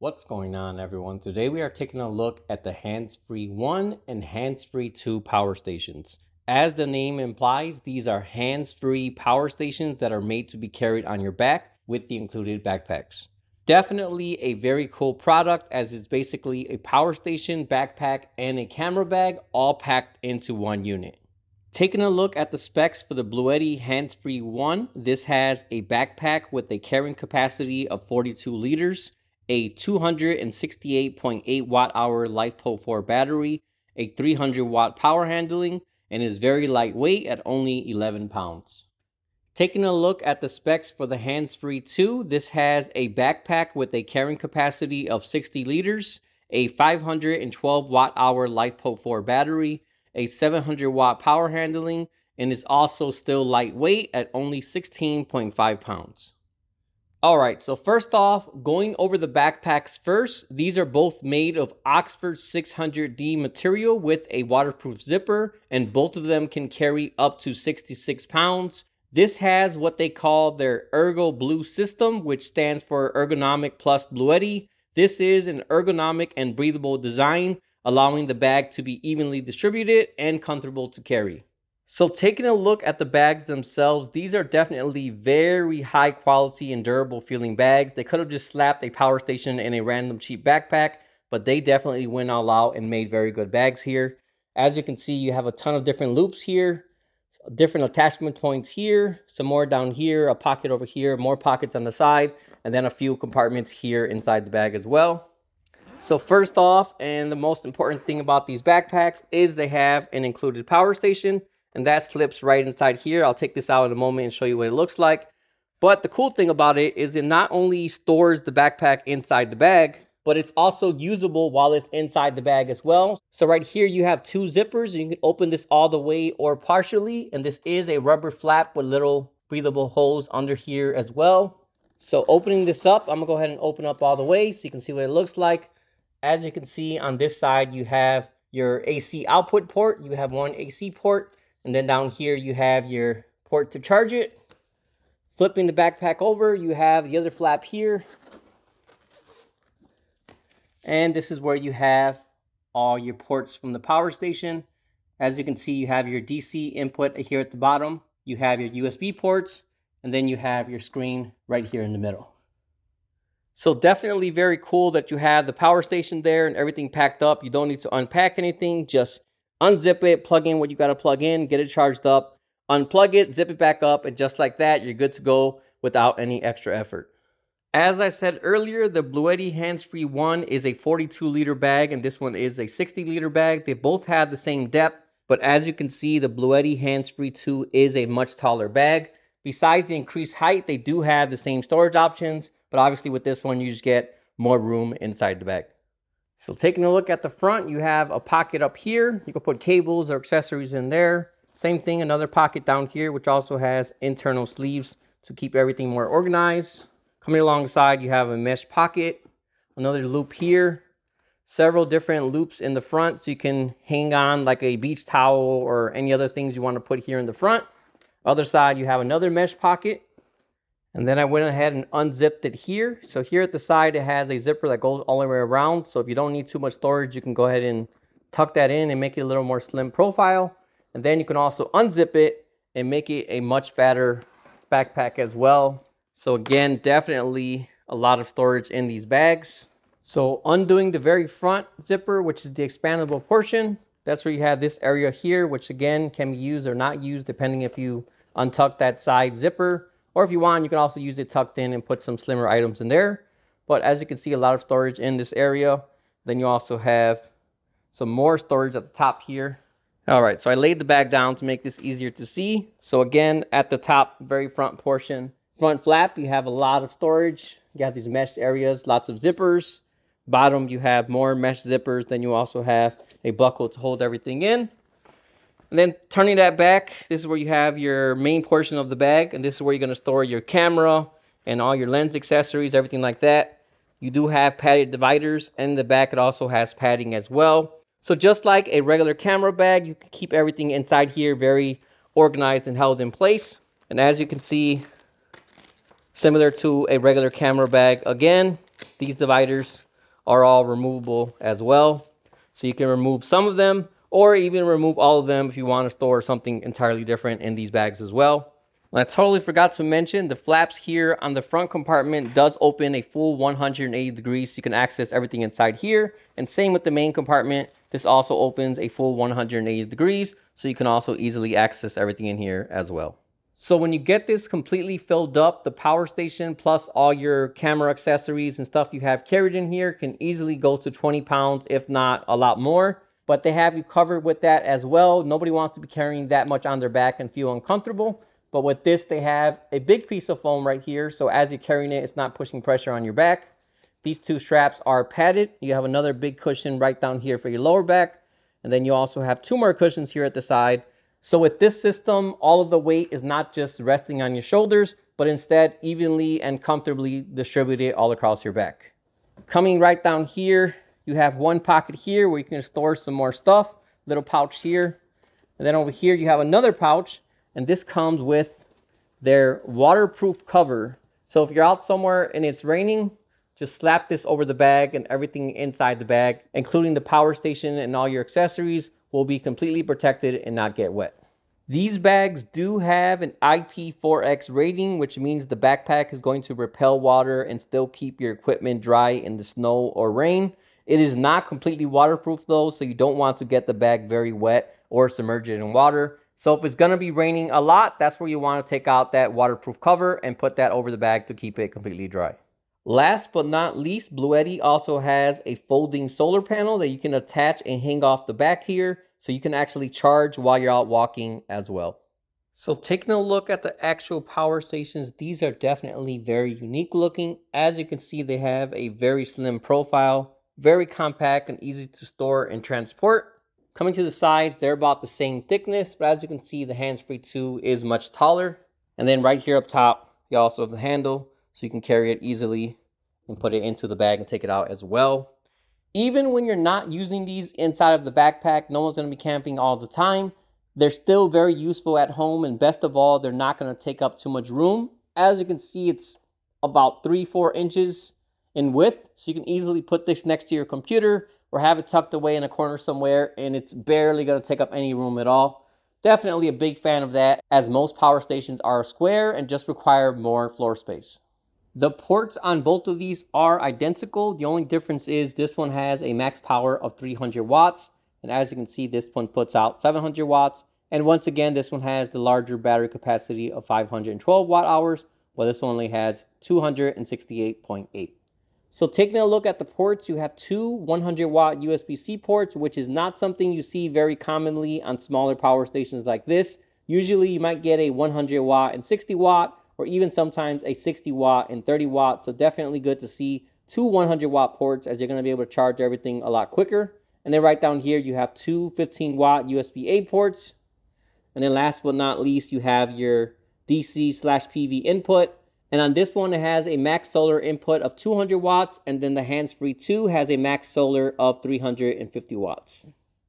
What's going on, everyone? Today we are taking a look at the HandsFree 1 and HandsFree 2 power stations. As the name implies, these are hands-free power stations that are made to be carried on your back with the included backpacks. Definitely a very cool product, as it's basically a power station, backpack, and a camera bag all packed into one unit. Taking a look at the specs for the Bluetti HandsFree 1, this has a backpack with a carrying capacity of 42 liters, a 268.8 watt-hour LiFePO4 battery, a 300 watt power handling, and is very lightweight at only 11 pounds. Taking a look at the specs for the HandsFree 2, this has a backpack with a carrying capacity of 60 liters, a 512 watt-hour LiFePO4 battery, a 700 watt power handling, and is also still lightweight at only 16.5 pounds. All right, so first off, going over the backpacks first, these are both made of Oxford 600D material with a waterproof zipper, and both of them can carry up to 66 pounds. This has what they call their Ergo Blue system, which stands for Ergonomic Plus Bluetti. This is an ergonomic and breathable design, allowing the bag to be evenly distributed and comfortable to carry. So taking a look at the bags themselves, these are definitely very high quality and durable feeling bags. They could have just slapped a power station in a random cheap backpack, but they definitely went all out and made very good bags here. As you can see, you have a ton of different loops here, different attachment points here, some more down here, a pocket over here, more pockets on the side, and then a few compartments here inside the bag as well. So first off, and the most important thing about these backpacks is they have an included power station, and that slips right inside here. I'll take this out in a moment and show you what it looks like. But the cool thing about it is it not only stores the backpack inside the bag, but it's also usable while it's inside the bag as well. So right here you have two zippers, and you can open this all the way or partially, and this is a rubber flap with little breathable holes under here as well. So opening this up, I'm gonna go ahead and open up all the way so you can see what it looks like. As you can see on this side, you have your AC output port, you have one AC port, and then down here you have your port to charge it. Flipping the backpack over, you have the other flap here. And this is where you have all your ports from the power station. As you can see, you have your DC input here at the bottom. You have your USB ports, and then you have your screen right here in the middle. So definitely very cool that you have the power station there and everything packed up. You don't need to unpack anything, just unzip it, plug in what you got to plug in, get it charged up, unplug it, zip it back up, and just like that, you're good to go without any extra effort. As I said earlier, the Bluetti HandsFree 1 is a 42-liter bag, and this one is a 60-liter bag. They both have the same depth, but as you can see, the Bluetti HandsFree 2 is a much taller bag. Besides the increased height, they do have the same storage options, but obviously with this one, you just get more room inside the bag. So taking a look at the front, you have a pocket up here. You can put cables or accessories in there. Same thing, another pocket down here, which also has internal sleeves to keep everything more organized. Coming alongside, you have a mesh pocket, another loop here, several different loops in the front so you can hang on like a beach towel or any other things you want to put here in the front. Other side, you have another mesh pocket. And then I went ahead and unzipped it here. So here at the side, it has a zipper that goes all the way around. So if you don't need too much storage, you can go ahead and tuck that in and make it a little more slim profile. And then you can also unzip it and make it a much fatter backpack as well. So again, definitely a lot of storage in these bags. So undoing the very front zipper, which is the expandable portion, that's where you have this area here, which again can be used or not used depending if you untuck that side zipper. Or if you want, you can also use it tucked in and put some slimmer items in there. But as you can see, a lot of storage in this area. Then you also have some more storage at the top here. All right, so I laid the bag down to make this easier to see. So again, at the top, very front portion, front flap, you have a lot of storage. You have these mesh areas, lots of zippers. Bottom, you have more mesh zippers. Then you also have a buckle to hold everything in. And then turning that back, this is where you have your main portion of the bag, and this is where you're going to store your camera and all your lens accessories, everything like that. You do have padded dividers, and in the back it also has padding as well. So just like a regular camera bag, you can keep everything inside here very organized and held in place. And as you can see, similar to a regular camera bag, again, these dividers are all removable as well. So you can remove some of them or even remove all of them if you want to store something entirely different in these bags as well. And I totally forgot to mention the flaps here on the front compartment does open a full 180 degrees. So you can access everything inside here. And same with the main compartment. This also opens a full 180 degrees. So you can also easily access everything in here as well. So when you get this completely filled up, the power station plus all your camera accessories and stuff you have carried in here can easily go to 20 pounds, if not a lot more. But they have you covered with that as well. Nobody wants to be carrying that much on their back and feel uncomfortable. But with this, they have a big piece of foam right here. So as you're carrying it, it's not pushing pressure on your back. These two straps are padded. You have another big cushion right down here for your lower back. And then you also have two more cushions here at the side. So with this system, all of the weight is not just resting on your shoulders, but instead evenly and comfortably distributed all across your back. Coming right down here, you have one pocket here where you can store some more stuff, little pouch here. And then over here, you have another pouch, and this comes with their waterproof cover. So if you're out somewhere and it's raining, just slap this over the bag and everything inside the bag, including the power station and all your accessories, will be completely protected and not get wet. These bags do have an IP4X rating, which means the backpack is going to repel water and still keep your equipment dry in the snow or rain. It is not completely waterproof though, so you don't want to get the bag very wet or submerge it in water. So if it's gonna be raining a lot, that's where you wanna take out that waterproof cover and put that over the bag to keep it completely dry. Last but not least, Bluetti also has a folding solar panel that you can attach and hang off the back here, so you can actually charge while you're out walking as well. So taking a look at the actual power stations, these are definitely very unique looking. As you can see, they have a very slim profile, very compact and easy to store and transport. Coming to the sides, they're about the same thickness, but as you can see, the HandsFree 2 is much taller. And then right here up top, you also have the handle, so you can carry it easily and put it into the bag and take it out as well. Even when you're not using these inside of the backpack, no one's gonna be camping all the time, they're still very useful at home, and best of all, they're not gonna take up too much room. As you can see, it's about 3-4 inches in width, so you can easily put this next to your computer or have it tucked away in a corner somewhere, and it's barely gonna take up any room at all. Definitely a big fan of that, as most power stations are square and just require more floor space. The ports on both of these are identical. The only difference is this one has a max power of 300 watts. And as you can see, this one puts out 700 watts. And once again, this one has the larger battery capacity of 512 watt hours, while this one only has 268.8. So taking a look at the ports, you have two 100 watt USB-C ports, which is not something you see very commonly on smaller power stations like this. Usually you might get a 100 watt and 60 watt, or even sometimes a 60 watt and 30 watt. So definitely good to see two 100 watt ports, as you're gonna be able to charge everything a lot quicker. And then right down here, you have two 15 watt USB-A ports. And then last but not least, you have your DC/PV input. And on this one, it has a max solar input of 200 watts, and then the HandsFree 2 has a max solar of 350 watts.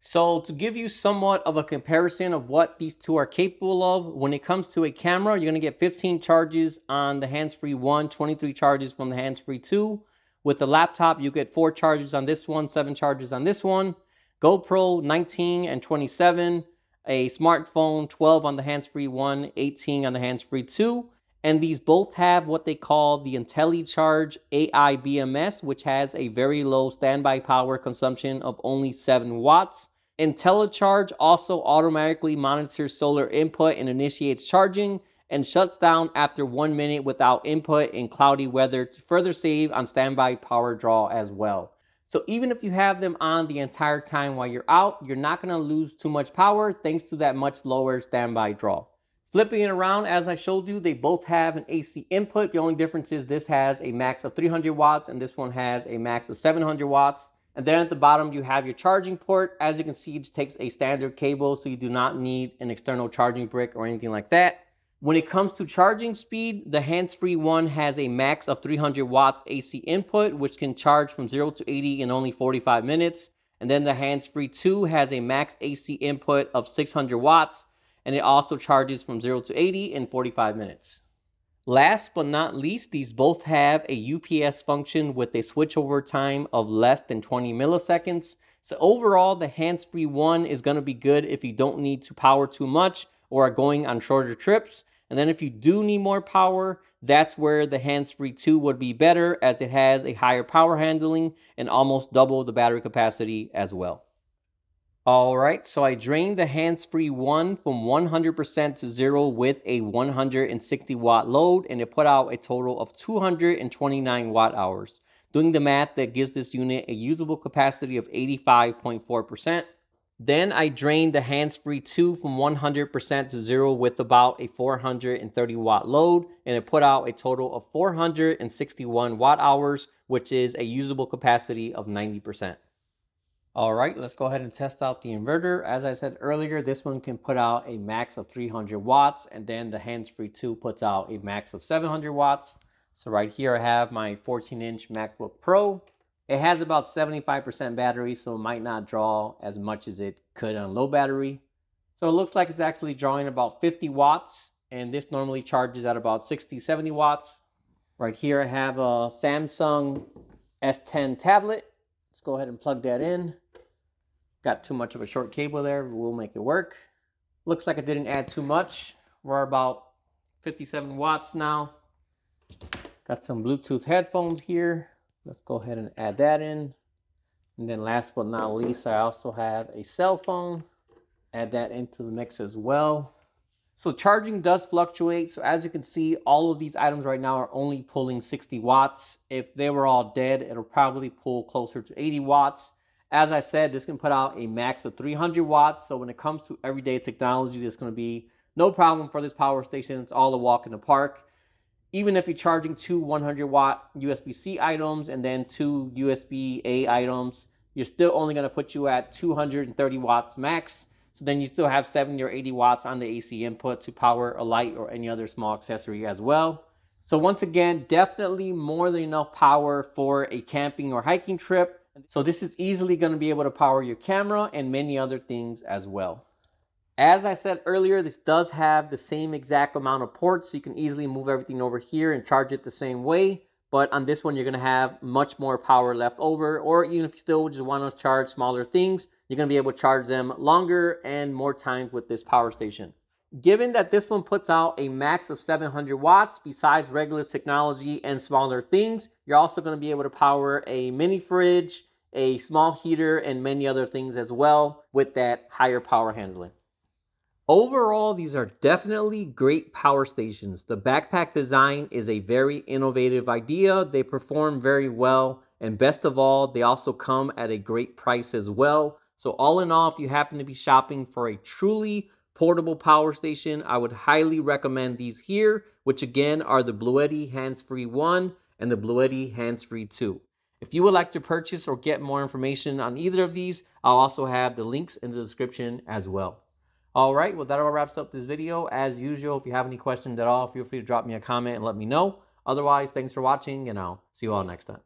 So to give you somewhat of a comparison of what these two are capable of, when it comes to a camera, you're gonna get 15 charges on the HandsFree 1, 23 charges from the HandsFree 2. With the laptop, you get 4 charges on this one, 7 charges on this one. GoPro, 19 and 27. A smartphone, 12 on the HandsFree 1, 18 on the HandsFree 2. And these both have what they call the IntelliCharge AI BMS, which has a very low standby power consumption of only 7 watts. IntelliCharge also automatically monitors solar input and initiates charging, and shuts down after 1 minute without input in cloudy weather to further save on standby power draw as well. So even if you have them on the entire time while you're out, you're not gonna lose too much power thanks to that much lower standby draw. Flipping it around, as I showed you, they both have an AC input. The only difference is this has a max of 300 watts and this one has a max of 700 watts. And then at the bottom, you have your charging port. As you can see, it just takes a standard cable, so you do not need an external charging brick or anything like that. When it comes to charging speed, the HandsFree 1 has a max of 300 watts AC input, which can charge from 0 to 80 in only 45 minutes. And then the HandsFree 2 has a max AC input of 600 watts. And it also charges from 0 to 80 in 45 minutes. Last but not least, these both have a UPS function with a switchover time of less than 20 milliseconds. So overall, the hands-free one is going to be good if you don't need to power too much or are going on shorter trips. And then if you do need more power, that's where the hands-free 2 would be better, as it has a higher power handling and almost double the battery capacity as well. All right, so I drained the hands-free 1 from 100% to 0 with a 160-watt load, and it put out a total of 229 watt-hours. Doing the math, that gives this unit a usable capacity of 85.4%. Then I drained the hands-free 2 from 100% to 0 with about a 430-watt load, and it put out a total of 461 watt-hours, which is a usable capacity of 90%. All right, let's go ahead and test out the inverter. As I said earlier, this one can put out a max of 300 watts, and then the hands-free 2 puts out a max of 700 watts. So right here I have my 14-inch MacBook Pro. It has about 75% battery, so it might not draw as much as it could on low battery. So it looks like it's actually drawing about 50 watts, and this normally charges at about 60, 70 watts. Right here I have a Samsung S10 tablet. Let's go ahead and plug that in. Got too much of a short cable there. We'll make it work. Looks like I didn't add too much. We're about 57 watts now. Got some Bluetooth headphones here. Let's go ahead and add that in. And then last but not least, I also have a cell phone. Add that into the mix as well. So charging does fluctuate. So as you can see, all of these items right now are only pulling 60 watts. If they were all dead, it'll probably pull closer to 80 watts. As I said, this can put out a max of 300 watts. So when it comes to everyday technology, there's going to be no problem for this power station. It's all a walk in the park. Even if you're charging two 100-watt USB-C items and then two USB-A items, you're still only going to put you at 230 watts max. So then you still have 70 or 80 watts on the AC input to power a light or any other small accessory as well. So once again, definitely more than enough power for a camping or hiking trip. So this is easily going to be able to power your camera and many other things as well. As I said earlier, this does have the same exact amount of ports, so you can easily move everything over here and charge it the same way. But on this one, you're going to have much more power left over, or even if you still just want to charge smaller things, you're going to be able to charge them longer and more times with this power station. Given that this one puts out a max of 700 watts, besides regular technology and smaller things, you're also going to be able to power a mini fridge, a small heater, and many other things as well with that higher power handling. Overall, these are definitely great power stations. The backpack design is a very innovative idea. They perform very well, and best of all, they also come at a great price as well. So all in all, if you happen to be shopping for a truly portable power station, I would highly recommend these here, which again are the Bluetti Hands-Free 1 and the Bluetti Hands-Free 2. If you would like to purchase or get more information on either of these, I'll also have the links in the description as well. All right, well, that all wraps up this video. As usual, if you have any questions at all, feel free to drop me a comment and let me know. Otherwise, thanks for watching, and I'll see you all next time.